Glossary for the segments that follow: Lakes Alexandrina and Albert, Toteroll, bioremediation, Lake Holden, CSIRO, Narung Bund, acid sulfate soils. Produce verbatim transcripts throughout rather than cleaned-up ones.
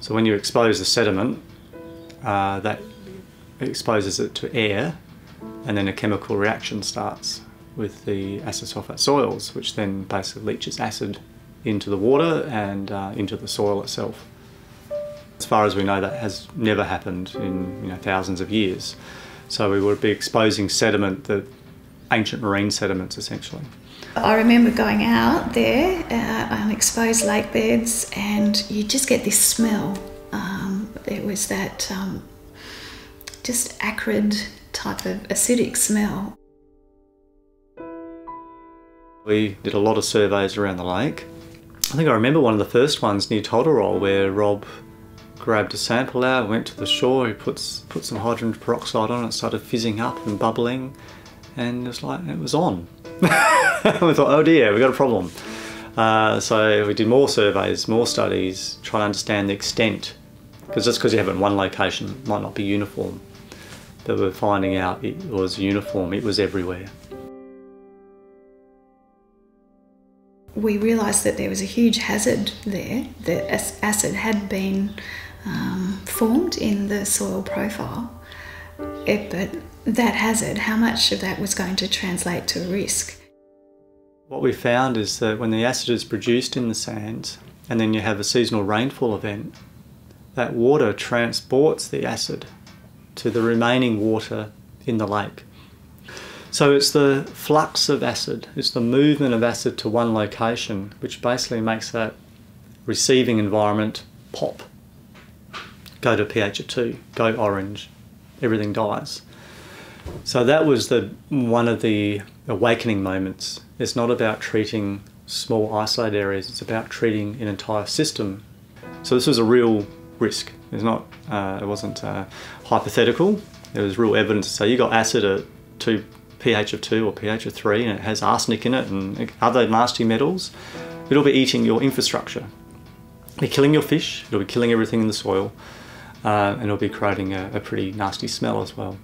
So when you expose the sediment, uh, that exposes it to air, and then a chemical reaction starts with the acid sulfate soils, which then basically leaches acid into the water and uh, into the soil itself. As far as we know, that has never happened in you know, thousands of years. So we would be exposing sediment, the ancient marine sediments essentially. I remember going out there uh, on exposed lake beds, and you just get this smell. Um, it was that um, just acrid type of acidic smell. We did a lot of surveys around the lake. I think I remember one of the first ones near Toteroll where Rob grabbed a sample out, went to the shore, he puts, put some hydrogen peroxide on it, started fizzing up and bubbling, and it was like, it was on. We thought, oh dear, we've got a problem. Uh, so we did more surveys, more studies, try to understand the extent, because just because you have it in one location, it might not be uniform. But we're finding out it was uniform, it was everywhere. We realised that there was a huge hazard there, that acid had been um, formed in the soil profile, it, but that hazard, how much of that was going to translate to risk? What we found is that when the acid is produced in the sands and then you have a seasonal rainfall event, that water transports the acid to the remaining water in the lake. So it's the flux of acid, it's the movement of acid to one location, which basically makes that receiving environment pop. Go to pH of two, go orange, everything dies. So that was the one of the awakening moments. It's not about treating small isolated areas, it's about treating an entire system. So this was a real risk. It's not, uh, it wasn't uh, hypothetical, there was real evidence. So you got acid at two pH of two or pH of three, and it has arsenic in it and other nasty metals, it'll be eating your infrastructure. It'll be killing your fish, it'll be killing everything in the soil, uh, and it'll be creating a, a pretty nasty smell as well.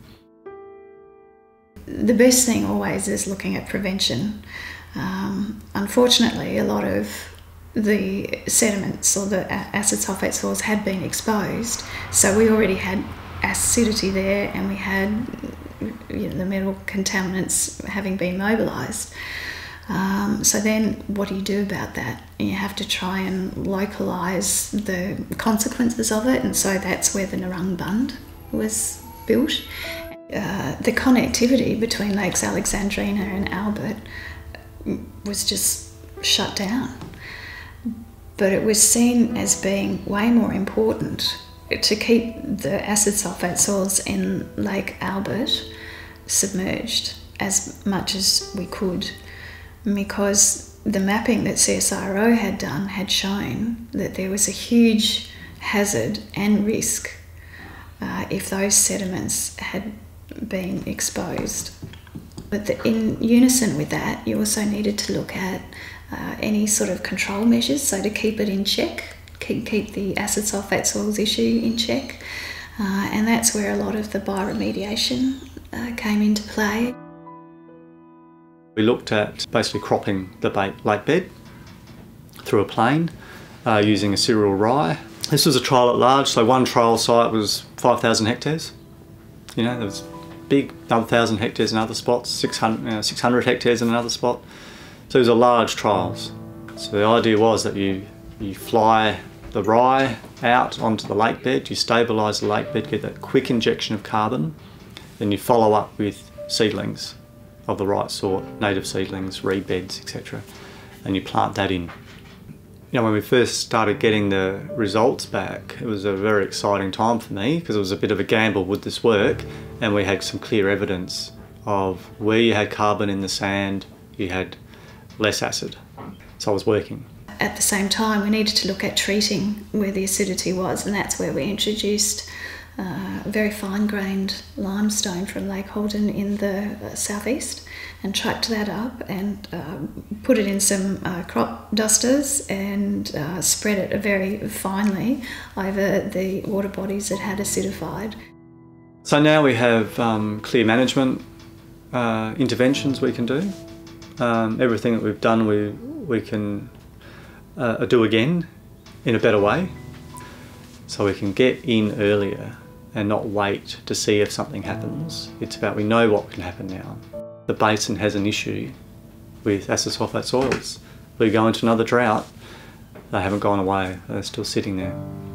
The best thing always is looking at prevention. Um, unfortunately, a lot of the sediments or the acid sulfate soils had been exposed, so we already had acidity there, and we had you know, the metal contaminants having been mobilised. Um, so then what do you do about that? You have to try and localise the consequences of it, and so that's where the Narung Bund was built. Uh, the connectivity between Lakes Alexandrina and Albert was just shut down. But it was seen as being way more important to keep the acid sulfate soils in Lake Albert submerged as much as we could, because the mapping that C S I R O had done had shown that there was a huge hazard and risk uh, if those sediments had been exposed. But the, in unison with that, you also needed to look at uh, any sort of control measures, so to keep it in check. Keep the acid sulfate soils issue in check, uh, and that's where a lot of the bioremediation uh, came into play. We looked at basically cropping the lake bed through a plane uh, using a cereal rye. This was a trial at large, so one trial site was five thousand hectares. You know, there was big, another thousand hectares in other spots, six hundred, you know, six hundred hectares in another spot. So these are large trials. So the idea was that you you fly the rye out onto the lake bed, you stabilise the lake bed, get that quick injection of carbon, then you follow up with seedlings of the right sort, native seedlings, reed beds, et cetera, and you plant that in. You know, when we first started getting the results back, it was a very exciting time for me, because it was a bit of a gamble, would this work? And we had some clear evidence of where you had carbon in the sand, you had less acid. So it was working. At the same time, we needed to look at treating where the acidity was, and that's where we introduced uh, very fine-grained limestone from Lake Holden in the uh, southeast, and chucked that up and uh, put it in some uh, crop dusters and uh, spread it very finely over the water bodies that had acidified. So now we have um, clear management uh, interventions we can do. Um, everything that we've done, we, we can Uh, do again in a better way. so we can get in earlier and not wait to see if something happens. It's about we know what can happen now. The basin has an issue with acid sulfate soils. We go into another drought, they haven't gone away, they're still sitting there.